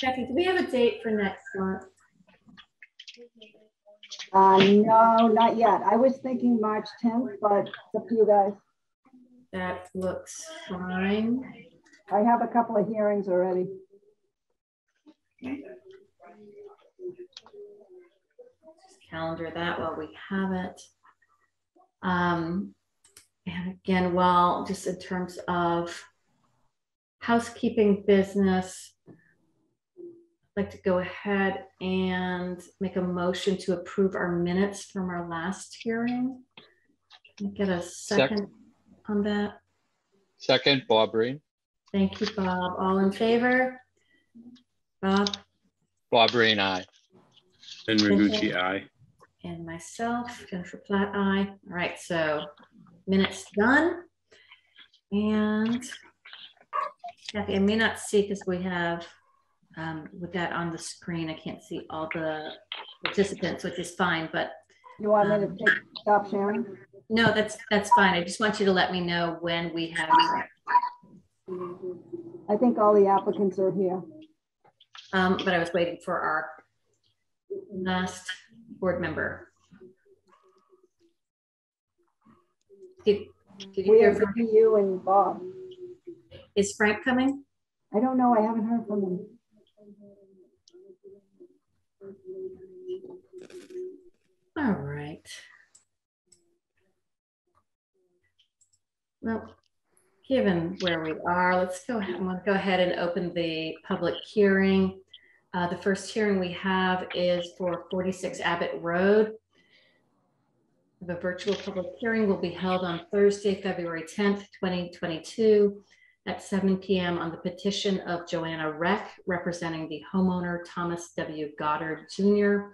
Kathy, do we have a date for next month? No, not yet. I was thinking March 10th, but it's up to you guys. That looks fine. I have a couple of hearings already. Okay. Just calendar that while we have it. And again, well, just in terms of housekeeping business, I'd like to go ahead and make a motion to approve our minutes from our last hearing. Can I get a second on that? Second, Bob Breen. Thank you, Bob. All in favor? Bob? Bob Breen, aye. And Rigucci, aye. And myself, Jennifer Platt, aye. All right, so minutes done. And Kathy, I may not see because we have, with that on the screen, I can't see all the participants, which is fine, but. You want me to stop sharing? No, that's fine. I just want you to let me know when we have. I think all the applicants are here. But I was waiting for our last board member. Did you hear from you and Bob? Is Frank coming? I don't know. I haven't heard from him. All right. Well, given where we are, let's go ahead and open the public hearing. The first hearing we have is for 46 Abbott Road. The virtual public hearing will be held on Thursday, February 10th, 2022 at 7 p.m. on the petition of Joanna Reck, representing the homeowner Thomas W. Goddard, Jr.,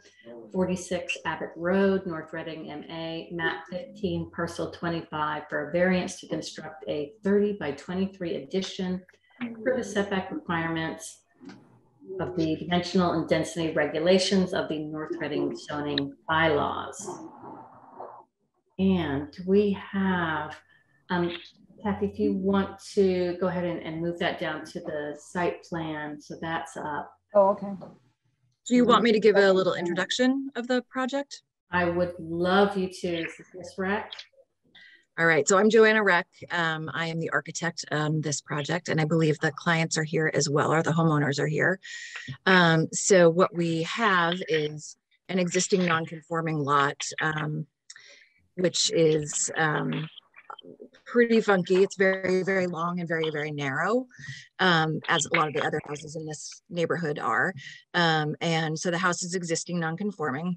46 Abbott Road, North Reading, MA, map 15, parcel 25, for a variance to construct a 30 by 23 addition for the setback requirements of the dimensional and density regulations of the North Reading zoning bylaws. And we have, Kathy, if you want to go ahead and move that down to the site plan, so that's up. Oh, okay. Do you want me to give a little introduction of the project? I would love you to. Is this Reck? All right, so I'm Joanna Reck. I am the architect on this project, and I believe the clients are here as well, or the homeowners are here. So what we have is an existing non-conforming lot, which is pretty funky. It's very, very long and very, very narrow, as a lot of the other houses in this neighborhood are. And so the house is existing non-conforming.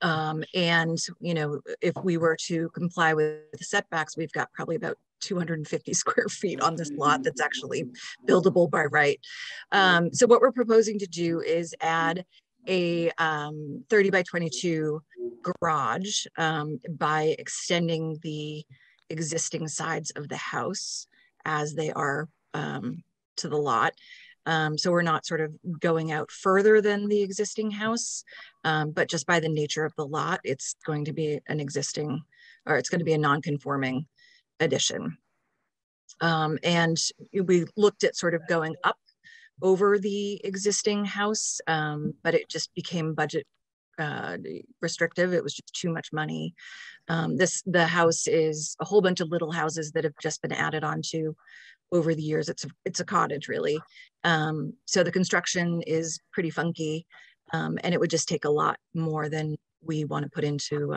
And, you know, if we were to comply with the setbacks, we've got probably about 250 square feet on this lot that's actually buildable by right. So what we're proposing to do is add a 30 by 22 garage by extending the existing sides of the house as they are to the lot. So we're not sort of going out further than the existing house, but just by the nature of the lot, it's going to be an existing, or it's going to be a non-conforming addition. And we looked at sort of going up over the existing house, but it just became budget restrictive. It was just too much money. The house is a whole bunch of little houses that have just been added onto over the years. It's a cottage, really. So the construction is pretty funky, and it would just take a lot more than we want to put into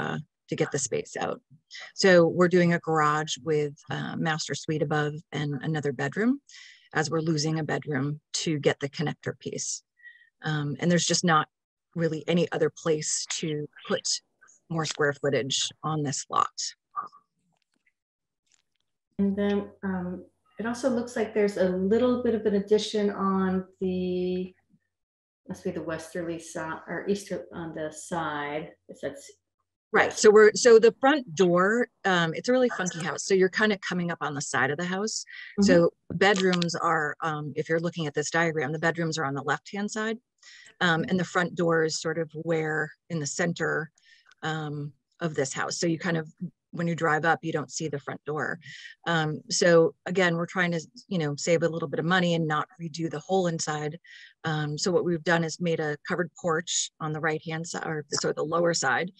to get the space out. So we're doing a garage with master suite above and another bedroom, as we're losing a bedroom to get the connector piece. And there's just not really any other place to put more square footage on this lot. And then it also looks like there's a little bit of an addition on the, must be the westerly side or easter on the side. That's right. So we're, so the front door, it's a really funky house. So you're kind of coming up on the side of the house. Mm-hmm. So bedrooms are, if you're looking at this diagram, the bedrooms are on the left-hand side. And the front door is sort of where in the center of this house. So you kind of when you drive up, you don't see the front door. So again, we're trying to, save a little bit of money and not redo the whole inside. So what we've done is made a covered porch on the right-hand side, or so the lower side,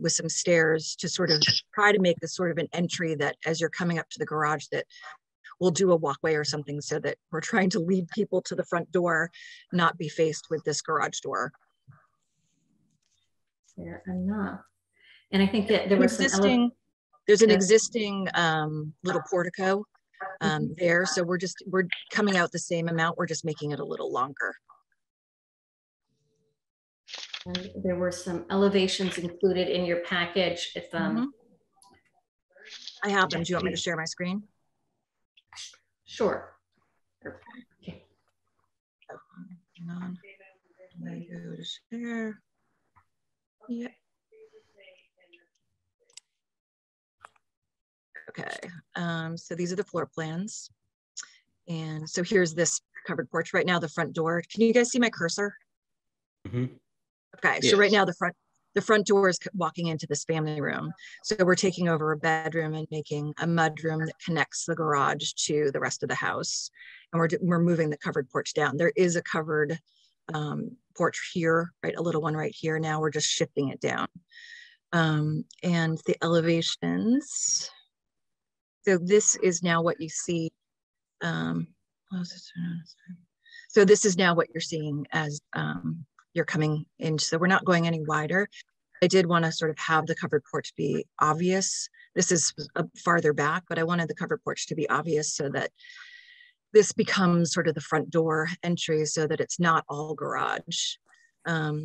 with some stairs to sort of try to make this sort of an entry that as you're coming up to the garage that we'll do a walkway or something, so that we're trying to lead people to the front door, not be faced with this garage door. Fair enough. And I think that there was existing, there's an existing little portico there. So we're coming out the same amount. We're just making it a little longer. And there were some elevations included in your package. If I have them. Do you want me to share my screen? Sure. Okay. Hang on. I go to share. Yep. Okay, so these are the floor plans. And so here's this covered porch. Right now, the front door. Can you guys see my cursor? Mm-hmm. Okay, yes. So right now the front door is walking into this family room. So we're taking over a bedroom and making a mudroom that connects the garage to the rest of the house. And we're moving the covered porch down. There is a covered porch here, right? A little one right here. Now we're just shifting it down. And the elevations. So this is now what you see. So this is now what you're seeing as you're coming in. So we're not going any wider. I did want to sort of have the covered porch be obvious. This is farther back, but I wanted the covered porch to be obvious so that this becomes sort of the front door entry, so that it's not all garage,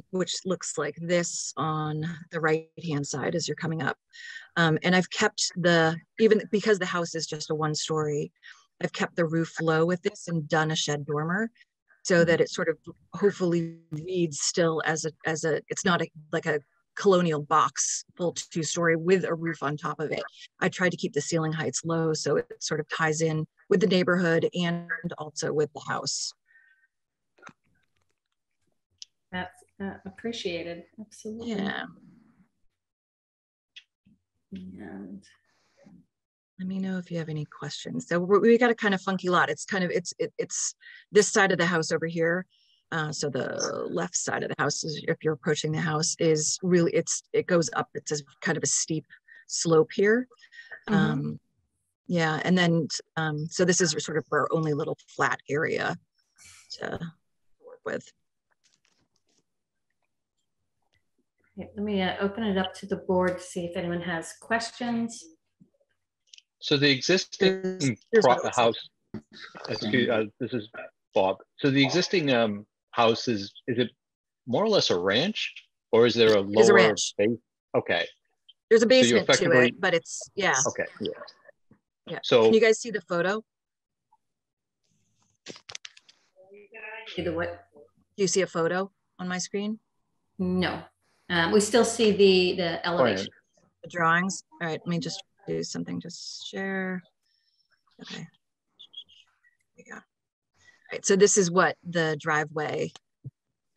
which looks like this on the right-hand side as you're coming up. And I've kept even because the house is just a one-story, I've kept the roof low with this and done a shed dormer, so that it sort of hopefully reads still as a it's not like a colonial box full two-story with a roof on top of it. I tried to keep the ceiling heights low, so it sort of ties in with the neighborhood and also with the house. That's appreciated, absolutely. Yeah. And let me know if you have any questions. So we got a kind of funky lot. It's kind of, it's this side of the house over here. So the left side of the house is, if you're approaching the house, is really, it goes up. It's a kind of a steep slope here. Mm-hmm. Yeah, and then, so this is sort of our only little flat area to work with. Let me open it up to the board to see if anyone has questions. So the existing house, this is Bob. So the existing house, is it more or less a ranch, or is there a lower base? Okay. There's a basement so to it, but it's, yeah. Okay, yeah. Yeah. So can you guys see the photo? See the what? Do you see a photo on my screen? No. We still see the elevation. Oh, yeah. The drawings. All right, let me just do something, just share. Okay. Yeah. All right, so this is what the driveway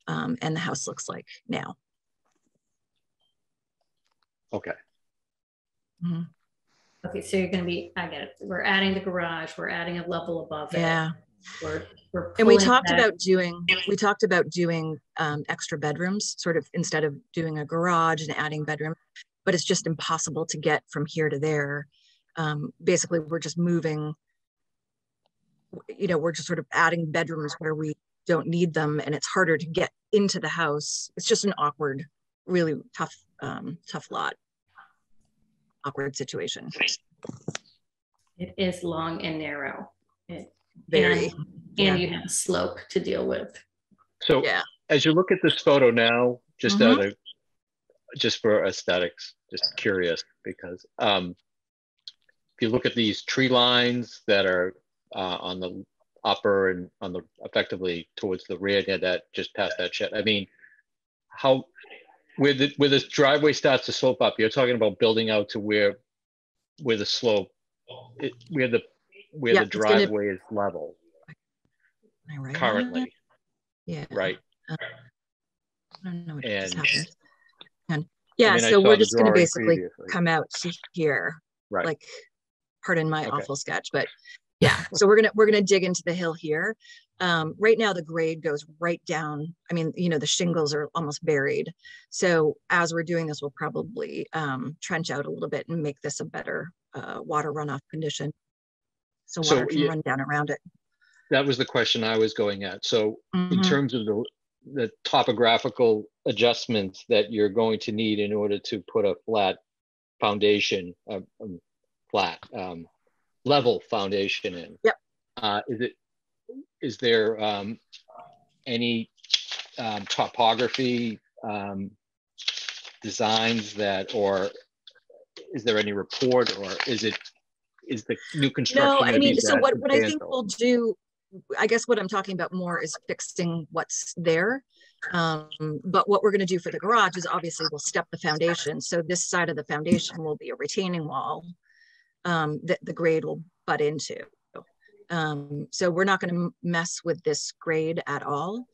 and the house looks like now. Okay. Mm-hmm. Okay, so you're going to be, I get it. We're adding the garage, we're adding a level above it. Yeah. And we talked about doing extra bedrooms, sort of instead of doing a garage and adding bedroom, but it's just impossible to get from here to there. Basically, we're just moving, we're just sort of adding bedrooms where we don't need them, and it's harder to get into the house. It's just an awkward, really tough, tough lot, awkward situation. It is long and narrow. And you have a slope to deal with. So yeah. As you look at this photo now, just out of, just for aesthetics, just curious, because if you look at these tree lines that are on the upper and on the effectively towards the rear, yeah, that just past that shed. I mean, where this driveway starts to slope up, you're talking about building out to where the slope, where the driveway is level currently. Yeah. Right. I don't know what just happened. Yeah, so we're just going to basically come out to here, right? Like, pardon my awful sketch, but yeah. So we're gonna dig into the hill here. Right now the grade goes right down. I mean, you know, the shingles are almost buried. So as we're doing this, we'll probably trench out a little bit and make this a better water runoff condition. So water can run down around it. That was the question I was going at. So in terms of the topographical adjustments that you're going to need in order to put a flat foundation, level foundation in. Yep. Is there any topography designs that, or is there any report, or is the new construction? No, I mean, so what I think we'll do, I guess what I'm talking about more is fixing what's there. But what we're going to do for the garage is obviously we'll step the foundation. So this side of the foundation will be a retaining wall that the grade will butt into. So we're not going to mess with this grade at all.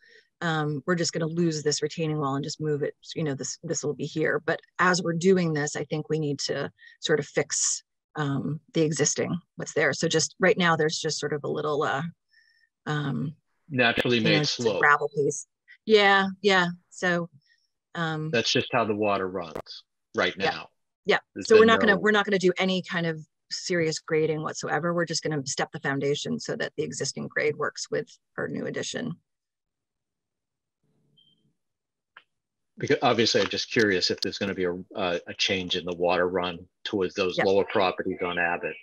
We're just going to lose this retaining wall and just move it. You know, this will be here. But as we're doing this, I think we need to sort of fix the existing, what's there. So just right now, there's just sort of a little naturally made slope, gravel piece. Yeah, yeah. So that's just how the water runs right now. Yeah. Yeah. So we're not gonna do any kind of serious grading whatsoever. We're just going to step the foundation so that the existing grade works with our new addition. Because obviously, I'm just curious if there's going to be a change in the water run towards those lower properties on Abbott.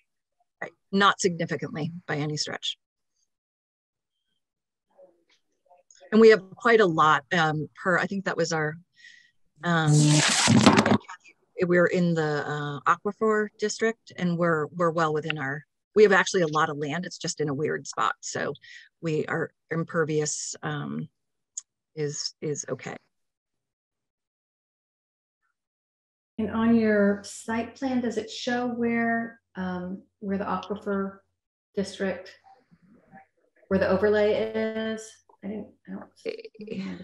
Right. Not significantly by any stretch. And we have quite a lot per, I think that was our, we're in the aquifer district, and we're well within our, we have actually a lot of land. It's just in a weird spot. So we are impervious is okay. And on your site plan, does it show where the aquifer district, where the overlay is? I don't see it.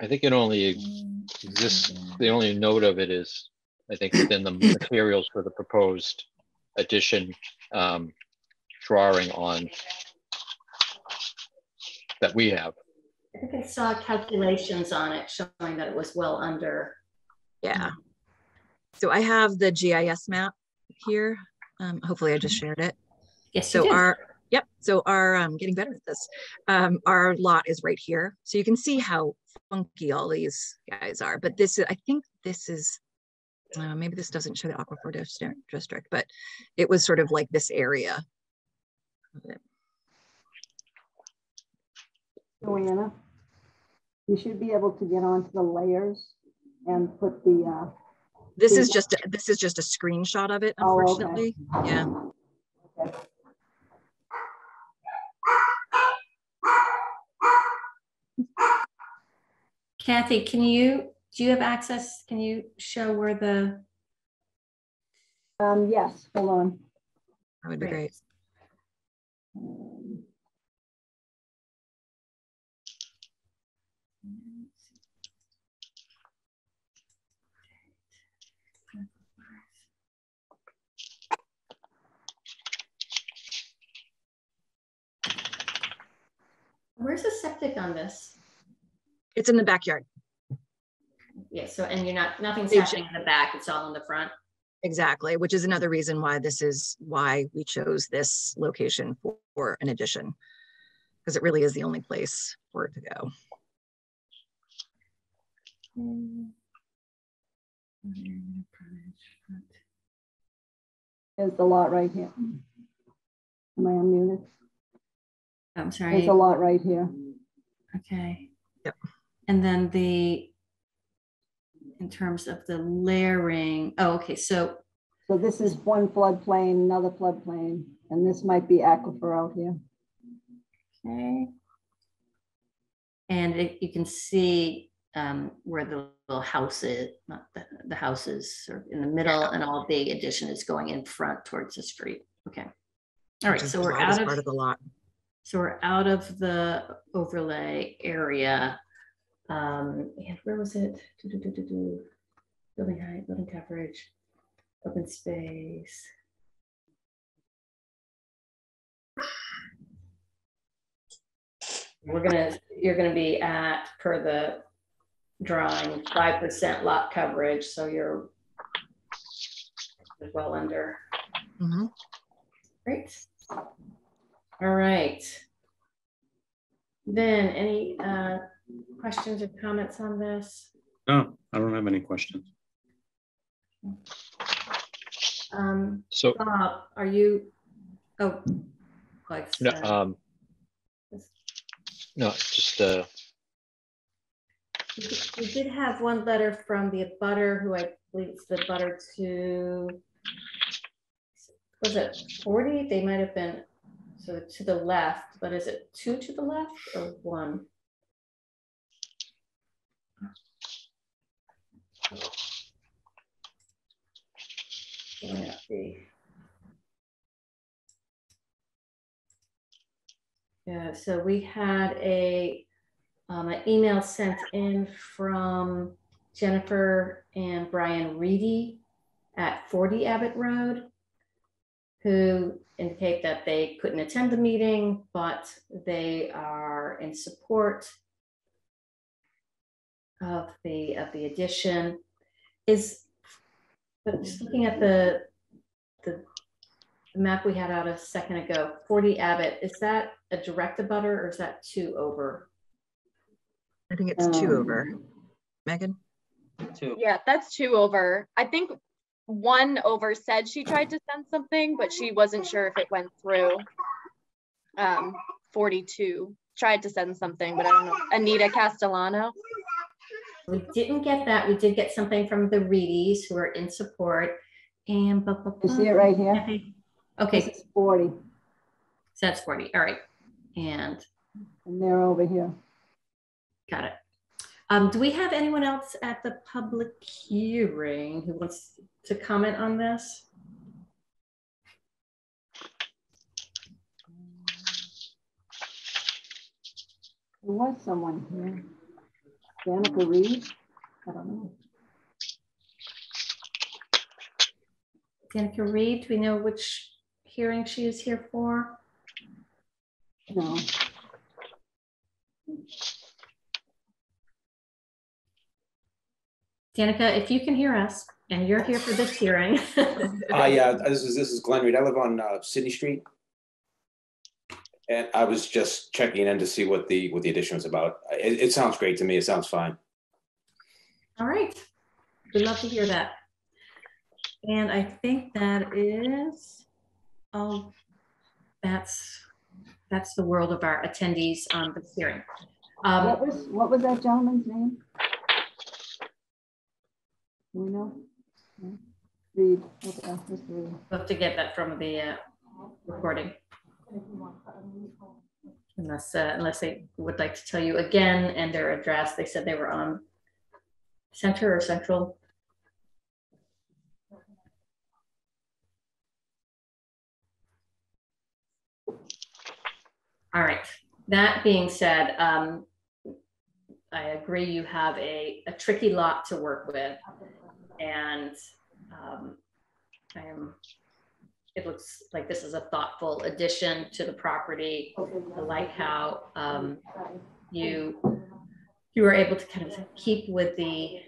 I think it only exists, the only note of it is, I think, within the materials for the proposed addition, drawing on that we have. I think I saw calculations on it showing that it was well under. Yeah. So I have the GIS map here. Hopefully I just shared it. Yes, so our getting better at this. Our lot is right here. So you can see how funky all these guys are, but this is, I think this is, maybe this doesn't show the aquifer district, but it was sort of like this area. Joanna, you should be able to get onto the layers and put the. This is just a screenshot of it, unfortunately. Oh, okay. Yeah. Okay. Kathy, do you have access? Can you show where the? Yes, hold on. That would be great. Where's the septic on this? It's in the backyard. Yeah, so, and nothing's happening in the back, it's all in the front. Exactly, which is another reason why we chose this location for an addition, because it really is the only place for it to go. There's the lot right here. Am I unmuted? I'm sorry. There's a lot right here. Okay. Yep. And then in terms of the layering, So this is one floodplain, another floodplain, and this might be aquifer out here. Okay. And you can see where the little house is, the house is sort of in the middle, and all the addition is going in front towards the street. Okay. All right, so we're out of part of the lot. So we're out of the overlay area. And where was it? Building height, building coverage, open space. You're gonna be at, per the drawing, 5% lot coverage. So you're well under. Mm-hmm. Great. All right. Then any questions or comments on this? No, I don't have any questions. So Bob, are you? Oh, like no. No, just we did have one letter from the abutter, who I believe it's the abutter to, was it 40? They might have been so to the left, but is it 2 to the left or 1? Let's see. Yeah, so we had a an email sent in from Jennifer and Brian Reedy at 40 Abbott Road, who indicate that they couldn't attend the meeting, but they are in support of the addition. But just looking at the map we had out a second ago, 40 Abbott, is that a direct abutter or is that 2 over? I think it's 2 over. Megan? 2. Yeah, that's 2 over. I think 1 over said she tried to send something, but she wasn't sure if it went through. 42 tried to send something, but I don't know. Anita Castellano. We didn't get that. We did get something from the Reedies, who are in support. And blah, blah, blah. You see it right here? Okay. This is 40. So that's 40. All right. And they're over here. Got it. Do we have anyone else at the public hearing who wants to comment on this? There was someone here. Danica Reed? I don't know. Danica Reed, do we know which hearing she is here for? No. Danica, if you can hear us, and you're here for this hearing. Yeah, this is Glenn Reed. I live on Sydney Street, and I was just checking in to see what the addition was about. It sounds great to me. It sounds fine. All right, we'd love to hear that. And I think that is all. That's the world of our attendees on the hearing. What was that gentleman's name? We know. Reed. We'll have to get that from the recording. Unless they would like to tell you again and their address. They said they were on Center or Central. All right. That being said, I agree. You have a tricky lot to work with. And it looks like this is a thoughtful addition to the property. I like how you were able to kind of keep with the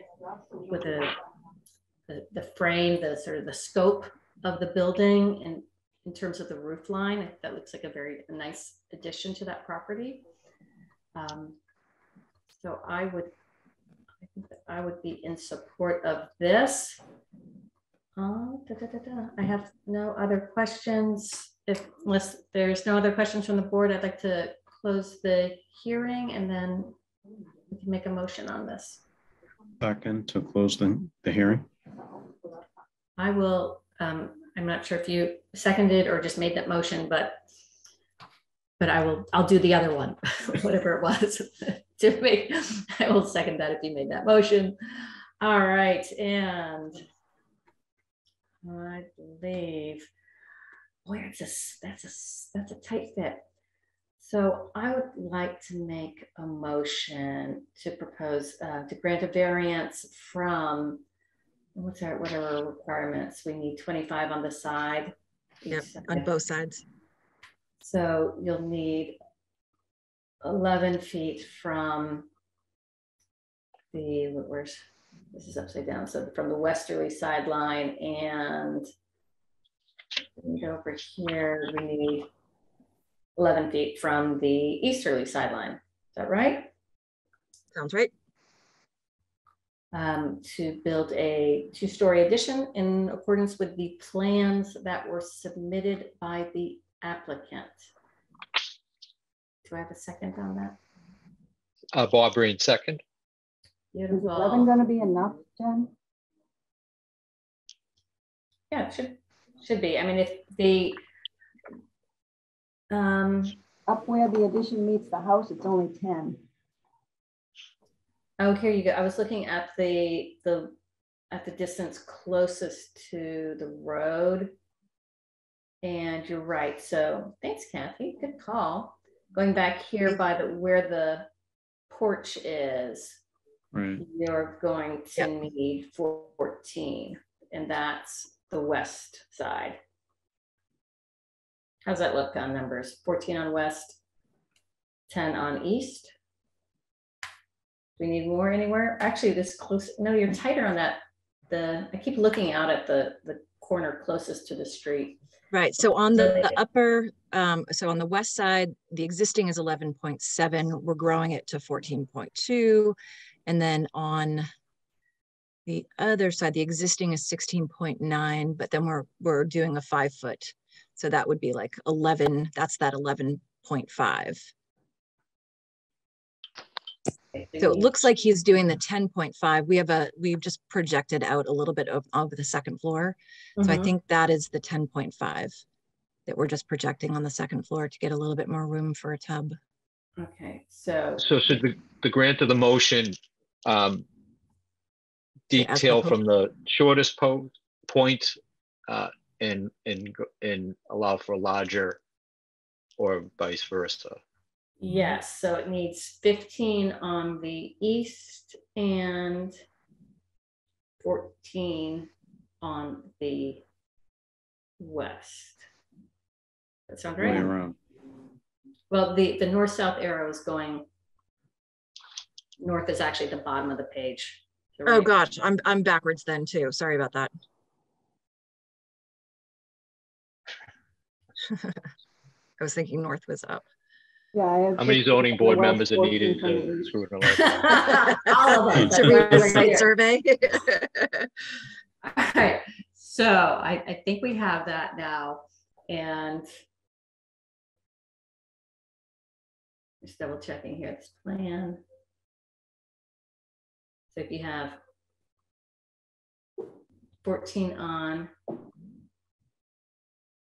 frame, the sort of the scope of the building, and in terms of the roof line, that looks like a very nice addition to that property. So I would be in support of this. I have no other questions. Unless there's no other questions from the board, I'd like to close the hearing and then we can make a motion on this. Second to close the hearing. I will, I'm not sure if you seconded or just made that motion, but I'll do the other one, whatever it was. To make, I will second that if you made that motion. All right, and I believe boy, that's a tight fit. So I would like to make a motion to propose to grant a variance from whatever requirements we need. 25 on the side. Yep, side. On both sides. So you'll need 11 feet from the, where's, this is upside down. So from the westerly sideline, and over here, we need 11 feet from the easterly sideline. Is that right? Sounds right. To build a 2-story addition in accordance with the plans that were submitted by the applicant. Do I have a second on that? Bob Breen, second. Beautiful. Is 11 going to be enough, Jen? Yeah, it should be. I mean, if the up where the addition meets the house, it's only 10. Oh, here you go. I was looking at the distance closest to the road, and you're right. So thanks, Kathy. Good call. Going back here by the where the porch is, right. You're going to need 14, and that's the west side. How's that look on numbers? 14 on west, 10 on east. Do we need more anywhere? Actually, this close, no, you're tighter on that. I keep looking out at the corner closest to the street. Right, so on the upper, so on the west side, the existing is 11.7. We're growing it to 14.2. And then on the other side, the existing is 16.9, but then we're doing a 5-foot. So that would be like 11, that's that 11.5. So it looks like he's doing the 10.5. We've just projected out a little bit over the second floor. Mm-hmm. So I think that is the 10.5 that we're just projecting on the second floor to get a little bit more room for a tub. Okay, so should the grant of the motion detail from the shortest point and allow for larger, or vice versa? Yes, so it needs 15 on the east and 14 on the west. That sounds right? Way around. Well, the north-south arrow is going, north is actually at the bottom of the page. The right. Oh gosh, I'm backwards then too. Sorry about that. I was thinking north was up. Yeah, how many zoning board members are needed to screw it up? All of them. To read the site survey. All right. So I think we have that now. And just double checking here this plan. So if you have 14 on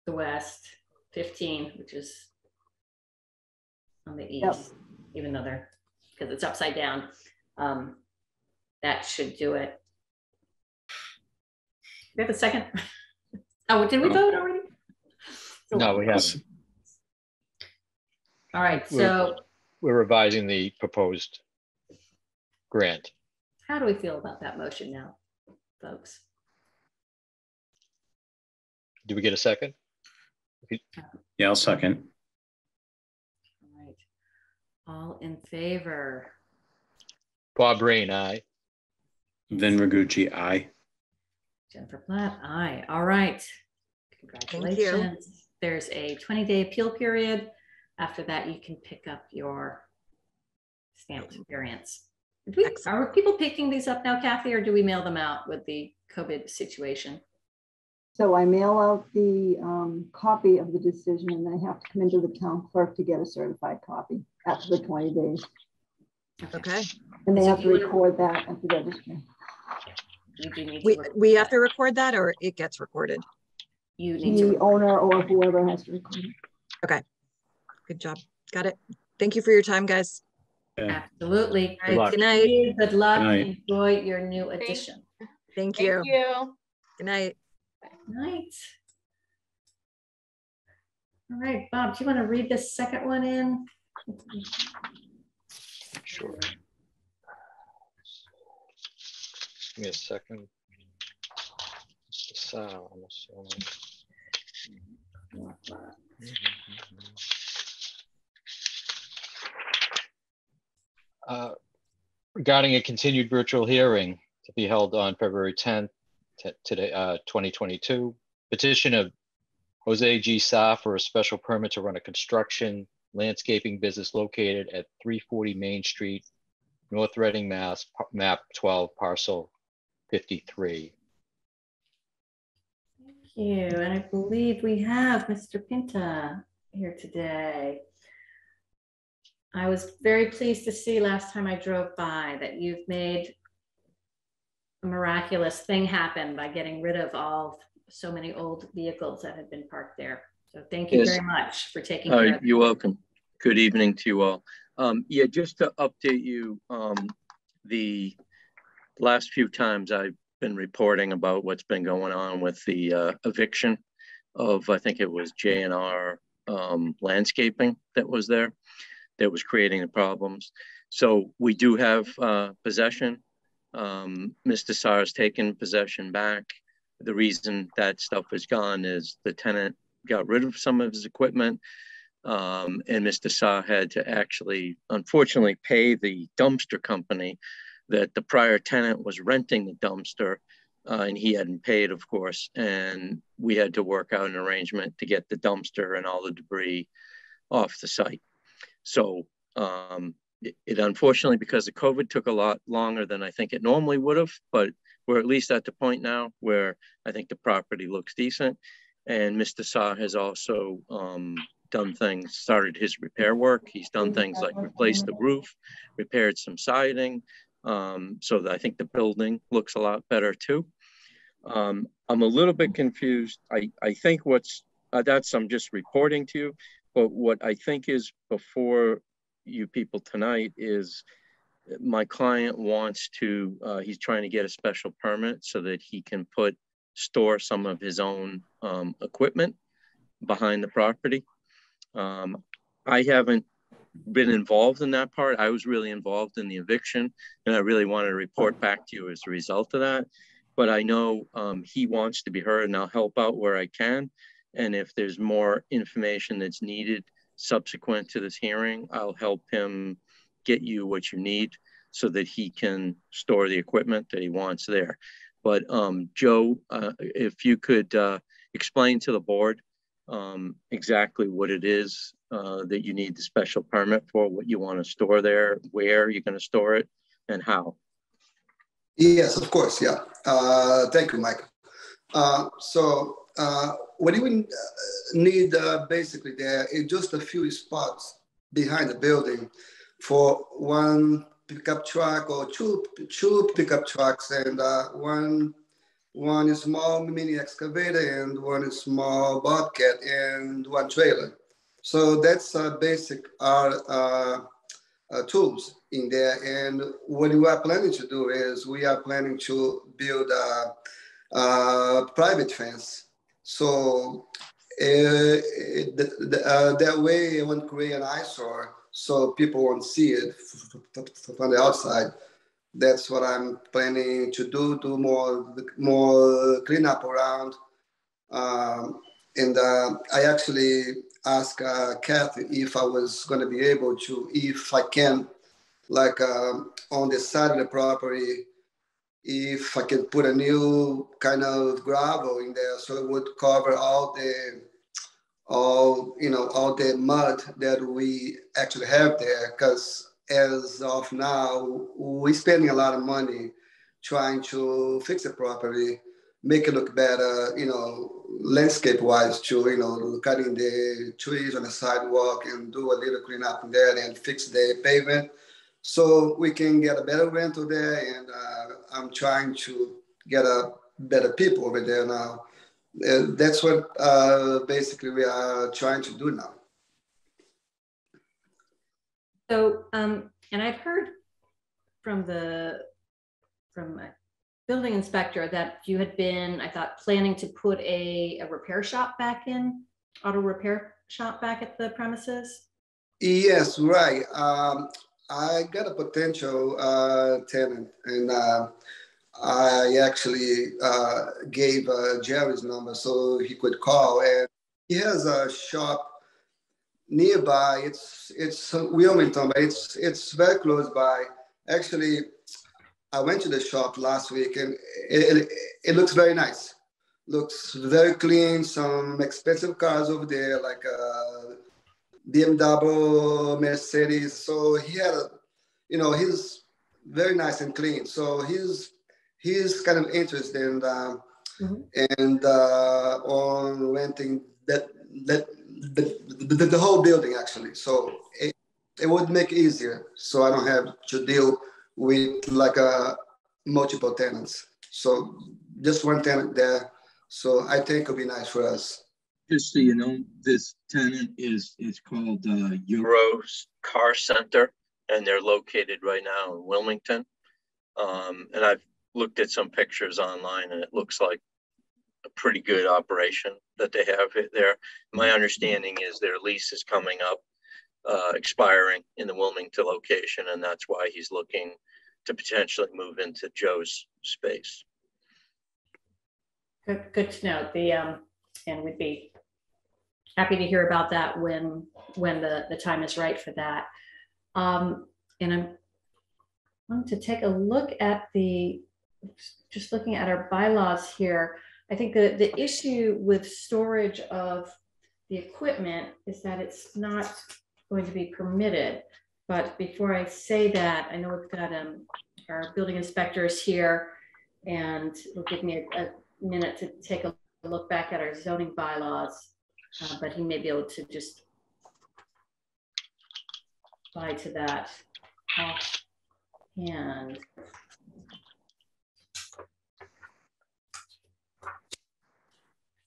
the west, 15, which is on the east, even though they're, because it's upside down, that should do it. We have a second. Oh, did we vote already? So, no, we haven't. All right, so we're revising the proposed grant. How do we feel about that motion now, folks? Do we get a second? Yeah, I'll second. All right. All in favor? Bob Breen, aye. Then Rigucci, aye. Jennifer Platt, aye. All right. Congratulations. There's a 20-day appeal period. After that, you can pick up your stamped variance. Are people picking these up now, Kathy, or do we mail them out with the COVID situation? So I mail out the copy of the decision, and they have to come into the town clerk to get a certified copy after the 20 days. Okay. And they have to record that at the registry. We have to record that, or it gets recorded? You need the owner or whoever has to record it. Okay. Good job. Got it. Thank you for your time, guys. Yeah. Absolutely. Good luck. Good night. Good luck. Good night. Enjoy your new addition. Thank you. Good night. Night. All right, Bob, do you want to read this second one in? Sure. Give me a second. It's the sound, I'm assuming. Regarding a continued virtual hearing to be held on February 10th, today, 2022, petition of Jose G. Sa for a special permit to run a construction landscaping business located at 340 Main Street, North Reading, Mass, map 12, parcel 53. Thank you, and I believe we have Mr. Pinta here today. I was very pleased to see last time I drove by that you've made a miraculous thing happen by getting rid of all so many old vehicles that had been parked there. So thank you very much for taking care of You're welcome. Good evening to you all. Yeah, just to update you, the last few times I've been reporting about what's been going on with the eviction of, I think it was J&R landscaping that was there, that was creating the problems. So we do have possession. Mr. Saar has taken possession back. The reason that stuff is gone is the tenant got rid of some of his equipment, and Mr. Saar had to actually, unfortunately, pay the dumpster company that the prior tenant was renting the dumpster, and he hadn't paid, of course, and we had to work out an arrangement to get the dumpster and all the debris off the site. So it unfortunately, because of COVID, took a lot longer than I think it normally would have, but we're at least at the point now where I think the property looks decent. And Mr. Sa has also done things, started his repair work. He's done things like replaced the roof, repaired some siding. So that I think the building looks a lot better too. I'm a little bit confused. I think what's, I'm just reporting to you, but what I think is before you people tonight is my client wants to, he's trying to get a special permit so that he can store some of his own equipment behind the property. I haven't been involved in that part. I was really involved in the eviction, and I really wanted to report back to you as a result of that. But I know he wants to be heard, and I'll help out where I can. And if there's more information that's needed subsequent to this hearing, I'll help him get you what you need so that he can store the equipment that he wants there. But Joe, if you could explain to the board exactly what it is that you need the special permit for, what you want to store there, where you're going to store it, and how. Yes, of course. Yeah. Thank you, Michael. What you need basically there is just a few spots behind the building for one pickup truck or two pickup trucks, and one is small mini excavator and one is small bobcat and one trailer. So that's basic our tools in there. And what we are planning to do is we are planning to build a private fence. So that way it won't create an eyesore so people won't see it from the outside. That's what I'm planning to do more cleanup around. I actually asked Kathy if I was going to be able to, if I can, like on the side of the property, if I can put a new kind of gravel in there so it would cover all the mud that we actually have there, because as of now, we're spending a lot of money trying to fix the property, make it look better, landscape-wise too, cutting the trees on the sidewalk and do a little cleanup in there and fix the pavement so we can get a better rental there. And I'm trying to get a better people over there now. That's what basically we are trying to do now. So, and I've heard from the building inspector that you had been, planning to put a repair shop back in. auto repair shop back at the premises? Yes, right. I got a potential tenant, and I actually gave Jerry's number so he could call. And he has a shop nearby. It's Wilmington, but it's very close by. Actually, I went to the shop last week, and it looks very nice. Looks very clean. Some expensive cars over there, like BMW, Mercedes. So he had, he's very nice and clean. So he's kind of interested in on renting the whole building, actually. So it would make it easier. So I don't have to deal with like multiple tenants. So just one tenant there. So I think it'll be nice for us. Just so you know, this tenant is called Euros Car Center, and they're located right now in Wilmington. And I've looked at some pictures online, and it looks like a pretty good operation that they have there. My understanding is their lease is coming up, expiring in the Wilmington location, and that's why he's looking to potentially move into Joe's space. Good to know. And we'd be happy to hear about that when the time is right for that. And I wanted to take a look at just looking at our bylaws here. I think the issue with storage of the equipment is that it's not going to be permitted. But before I say that, I know we've got our building inspectors here, and it'll give me a minute to take a look back at our zoning bylaws, but he may be able to just apply to that offhand.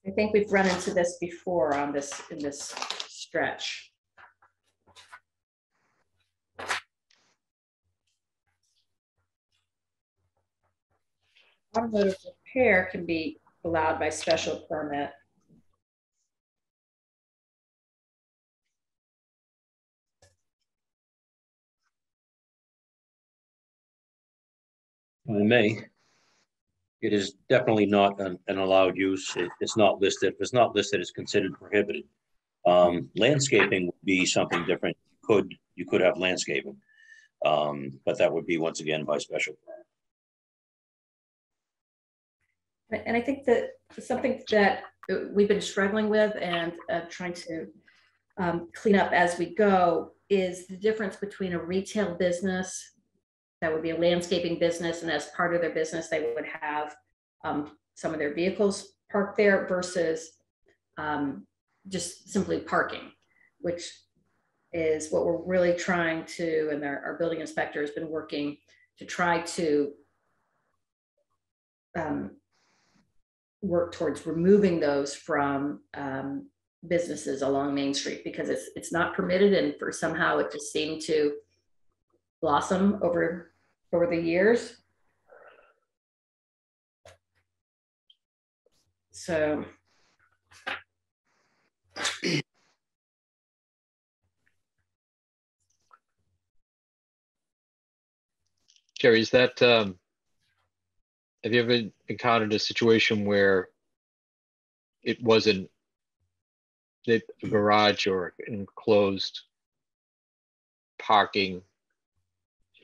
I think we've run into this before on this in this stretch. Automotive repair can be allowed by special permit. I may. It is definitely not an allowed use. It's not listed. If it's not listed, it's considered prohibited. Landscaping would be something different. You could have landscaping, but that would be once again by special permit. And I think that something that we've been struggling with and trying to clean up as we go is the difference between a retail business. That would be a landscaping business, and as part of their business, they would have some of their vehicles parked there versus just simply parking, which is what we're really trying to, and our building inspector has been working to try to work towards removing those from businesses along Main Street, because it's not permitted, and for somehow it just seemed to blossom over the years. So Jerry, is that have you ever encountered a situation where it wasn't a garage or enclosed parking?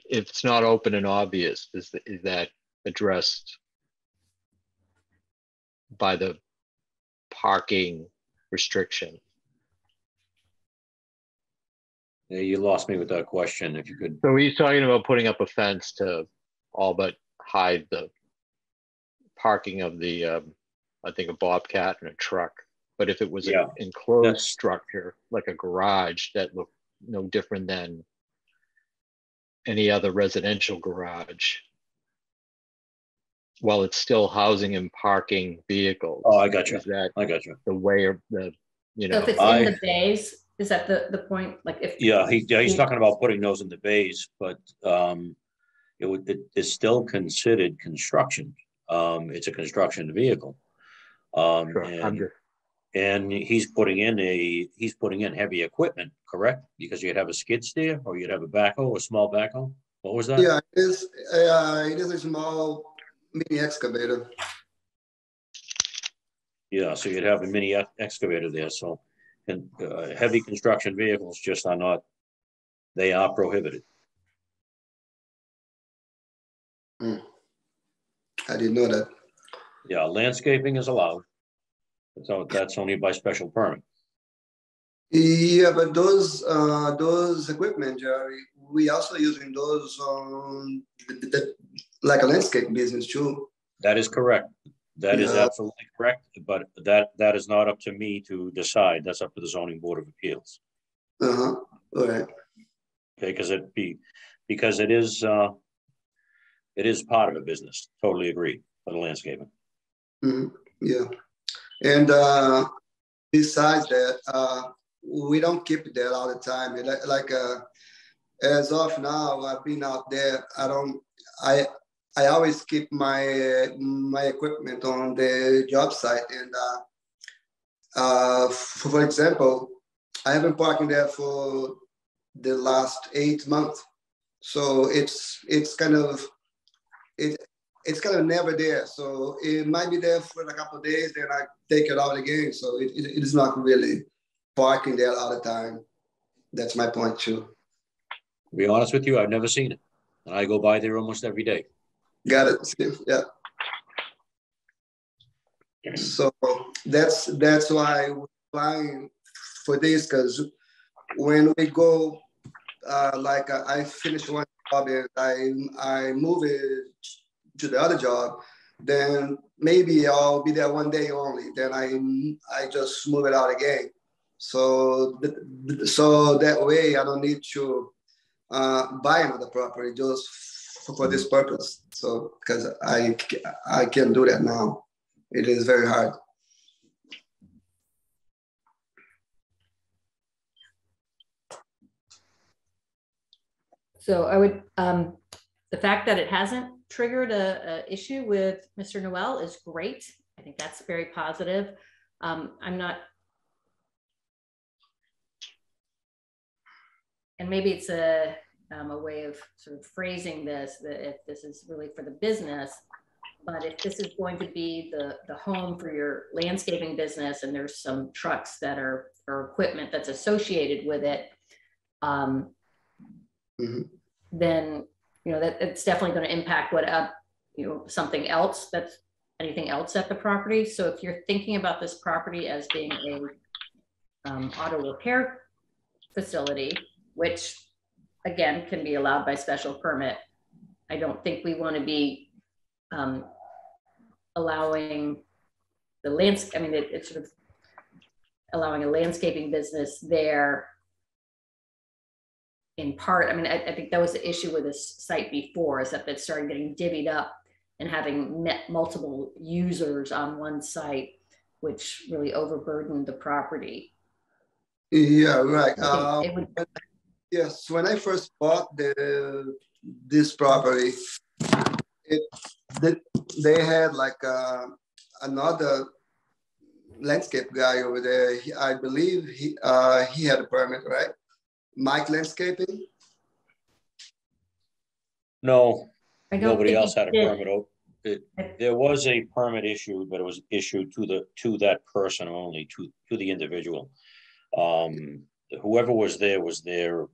If it's not open and obvious, is that addressed by the parking restriction? Yeah, you lost me with that question. If you could. So he's talking about putting up a fence to all but hide the parking of the, I think, a Bobcat and a truck. But if it was an enclosed structure like a garage, that looked no different than any other residential garage, while it's still housing and parking vehicles. Oh, I got you. Is that I got you. The way of the, So if it's in the bays, is that the point? Like if he's talking about putting those in the bays, but it's still considered construction. It's a construction vehicle. Sure. And And he's putting in heavy equipment, correct? Because you'd have a skid steer, or you'd have a backhoe, a small backhoe. What was that? Yeah, it is a small mini excavator. Yeah, so you'd have a mini excavator there. So, and heavy construction vehicles just are not; they are prohibited. Mm. I didn't know that. Yeah, landscaping is allowed. So that's only by special permit. Yeah, but those equipment, Jerry, we also using those like a landscape business too. That is correct. That is absolutely correct. But that is not up to me to decide. That's up to the Zoning Board of Appeals. All right. Okay, because it is part of a business. Totally agree for the landscaping. Mm-hmm. Yeah. And besides that, we don't keep it there all the time. As of now, I've been out there. I always keep my equipment on the job site. And for example, I have been parking there for the last 8 months. So it's kind of never there. So it might be there for a couple of days, then I take it out again. So it is not really parking there all the time. That's my point too. To be honest with you, I've never seen it. And I go by there almost every day. Got it, yeah. So that's why we're applying for this, because when we go, I finish one job and I move it to the other job, then maybe I'll be there one day only. Then I just move it out again. So that way I don't need to buy another property just for this purpose. So, because I can't do that now. It is very hard. So I would, the fact that it hasn't triggered an issue with Mr. Noel is great. I think that's very positive. I'm not, and maybe it's a way of sort of phrasing this, that if this is really for the business, but if this is going to be the home for your landscaping business and there's some trucks that are, or equipment that's associated with it, then, you know, that it's definitely going to impact what up, you know, something else that's anything else at the property. So if you're thinking about this property as being a auto repair facility, which again can be allowed by special permit, I don't think we want to be allowing the landscape. I mean, it's sort of allowing a landscaping business there. In part, I mean, I think that was the issue with this site before, is that it started getting divvied up and having multiple users on one site, which really overburdened the property. Yeah, right. Yes, when I first bought this property, they had like another landscape guy over there. I believe he had a permit, right? Mike Landscaping? No, nobody else had a permit. There was a permit issued, but it was issued to that person only, to the individual. Whoever was there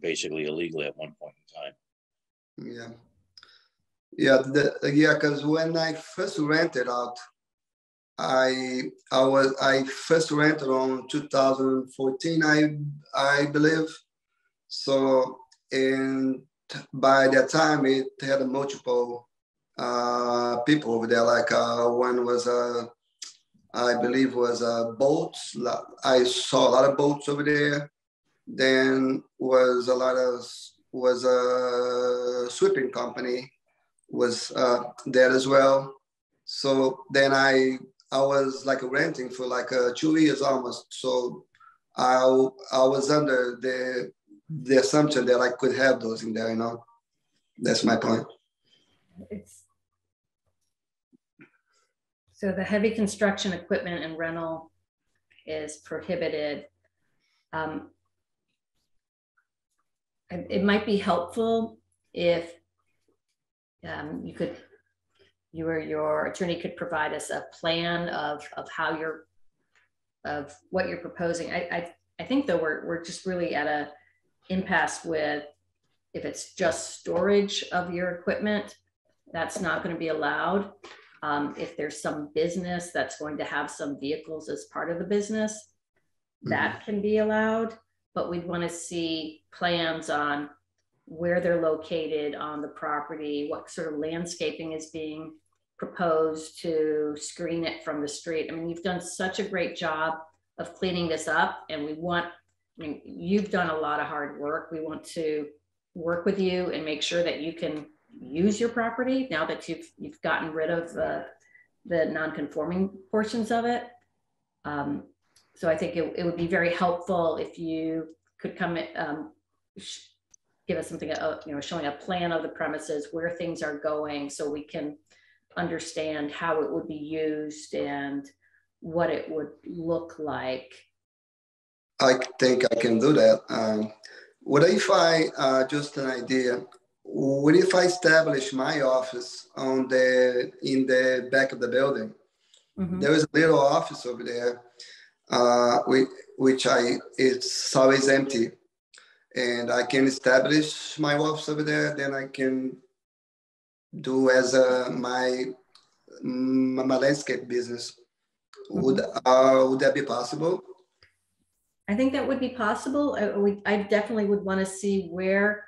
basically illegally at one point in time. Yeah, because when I first rented out, I first rented on 2014, I believe. So, and by that time it had multiple people over there. Like one was I believe was boats. I saw a lot of boats over there. Then was a sweeping company was there as well. So then I was like renting for like 2 years almost. So I was under the assumption that I could have those in there, you know? That's my point. So the heavy construction equipment and rental is prohibited. It might be helpful if you or your attorney could provide us a plan of what you're proposing. I think though we're just really at a impasse with, if it's just storage of your equipment, that's not going to be allowed. If there's some business that's going to have some vehicles as part of the business, that can be allowed, but we'd want to see plans on where they're located on the property, what sort of landscaping is being proposed to screen it from the street. I mean, you've done such a great job of cleaning this up, and we want, I mean, you've done a lot of hard work. We want to work with you and make sure that you can use your property now that you've gotten rid of the non-conforming portions of it. So I think it would be very helpful if you could come give us something, showing a plan of the premises, where things are going, so we can understand how it would be used and what it would look like. I think I can do that. What if I, just an idea, what if I establish my office in the back of the building? Mm-hmm. There is a little office over there, it's always empty. And I can establish my office over there, then I can do as my landscape business. Mm-hmm. Would that be possible? I think that would be possible. I definitely would want to see where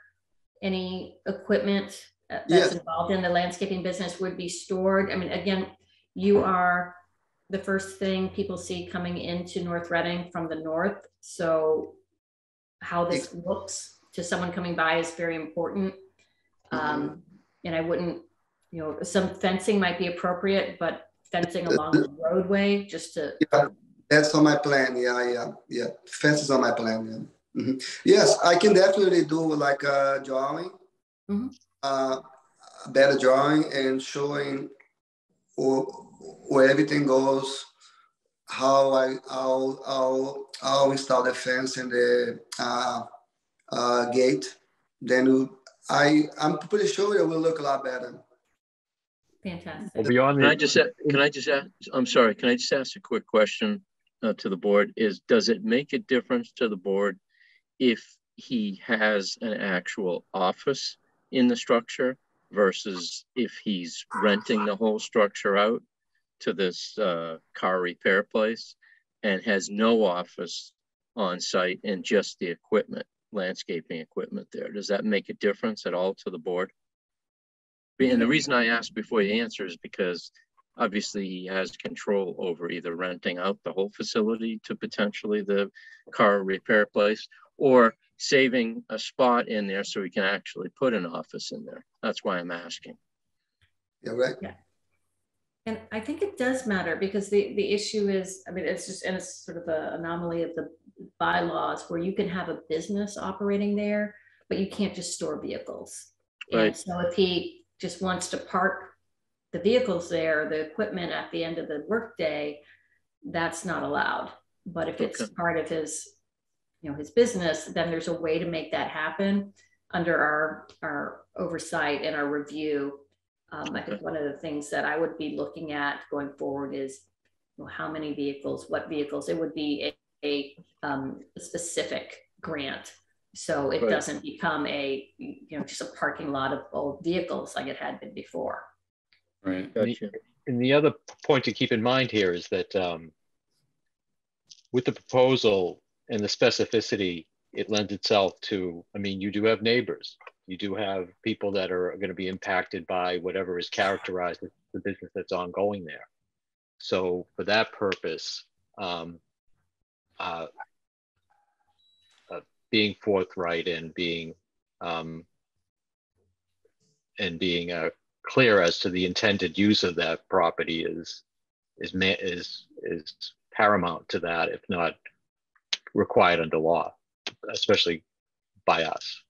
any equipment that's involved in the landscaping business would be stored. I mean, again, you are the first thing people see coming into North Reading from the north. So how this looks to someone coming by is very important. And I wouldn't, some fencing might be appropriate, but fencing along the roadway just to... Yeah. That's on my plan. Yeah. Fences on my plan. Yeah. Mm-hmm. Yes, I can definitely do like a drawing, a better drawing, and showing where everything goes, how I'll install the fence and the gate. Then I'm pretty sure it will look a lot better. Fantastic. Well, beyond that, can I just ask a quick question? To the board is, does it make a difference to the board if he has an actual office in the structure versus if he's renting the whole structure out to this car repair place and has no office on site and just the equipment, landscaping equipment there? Does that make a difference at all to the board? And the reason I asked before you answer is because obviously he has control over either renting out the whole facility to potentially the car repair place or saving a spot in there so he can actually put an office in there. That's why I'm asking. Yeah, right. Yeah. And I think it does matter because the issue is, I mean, it's just, and it's sort of an anomaly of the bylaws where you can have a business operating there, but you can't just store vehicles. Right. And so if he just wants to park the vehicles there, the equipment at the end of the workday, that's not allowed. But if it's part of his, his business, then there's a way to make that happen under our oversight and our review. I think one of the things that I would be looking at going forward is how many vehicles, what vehicles. It would be a specific grant, so it doesn't become just a parking lot of old vehicles like it had been before. Right. Gotcha. And the other point to keep in mind here is that with the proposal and the specificity, it lends itself to, I mean, you do have neighbors. You do have people that are going to be impacted by whatever is characterized as the business that's ongoing there. So for that purpose, being forthright and being clear as to the intended use of that property is paramount to that, if not required under law, especially by us.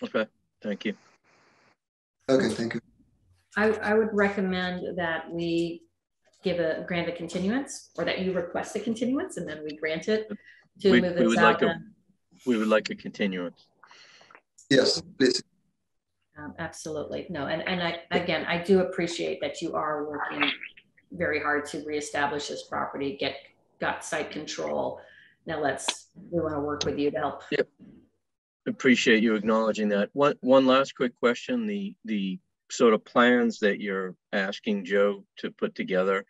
Okay, thank you. Okay, thank you. I would recommend that we grant a continuance, or that you request a continuance and then we grant it to move it south. We would like a continuance. Yes, please. Absolutely. No, and I, again, I do appreciate that you are working very hard to reestablish this property, got site control. Now we want to work with you to help. Yep. Appreciate you acknowledging that. One last quick question. The sort of plans that you're asking Joe to put together,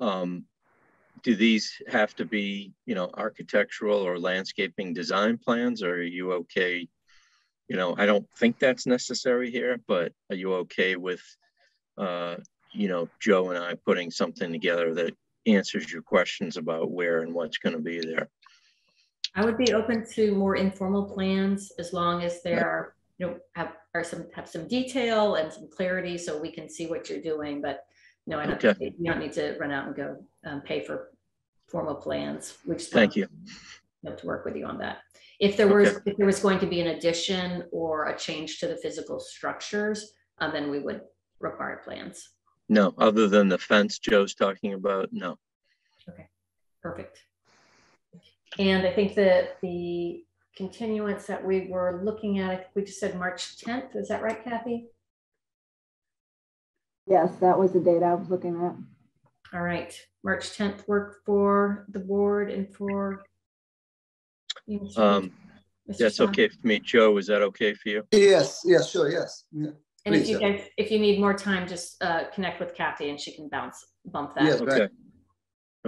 do these have to be, architectural or landscaping design plans, or are you okay? I don't think that's necessary here, but are you okay with, Joe and I putting something together that answers your questions about where and what's going to be there? I would be open to more informal plans as long as there are, have some detail and some clarity so we can see what you're doing. But no, I don't, okay. You don't need to run out and go pay for formal plans. Thank you. To work with you on that. If there was going to be an addition or a change to the physical structures, then we would require plans. No, other than the fence Joe's talking about, no. Okay, perfect. And I think that the continuance that we were looking at, I think we just said March 10th. Is that right, Kathy? Yes, that was the date I was looking at. All right, March 10th work for the board and for you, that's okay for me. Joe, is that okay for you? Yes, yes, sure, yes. Yeah. And please, if you need more time, just connect with Kathy and she can bump that. Yes, okay. Right.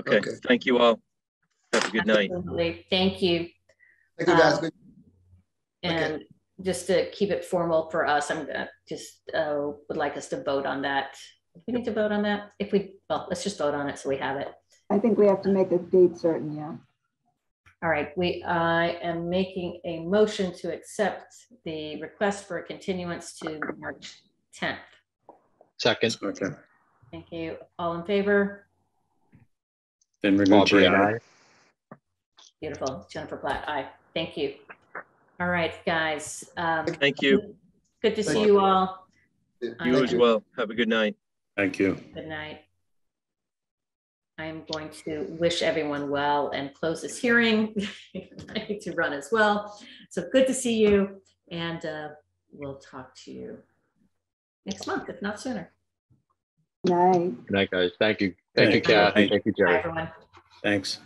Okay, thank you all. Have a good night. Thank you. Thank you, guys. Good. And just to keep it formal for us, I'm gonna just would like us to vote on that. We need to vote on that. Let's just vote on it so we have it. I think we have to make the date certain. Yeah. All right. I am making a motion to accept the request for a continuance to March 10th. Second. Okay. Thank you. All in favor? Then Bob Breen, aye. Beautiful. Jennifer Platt, aye. Thank you. All right, guys. Thank you. Good to see you all. You as well. Have a good night. Thank you. Good night. I'm going to wish everyone well and close this hearing. I need to run as well. So good to see you. And we'll talk to you next month, if not sooner. Night. Good night, guys. Thank you. Thank you, Kathy. Thank you, Jerry. Bye, everyone. Thanks.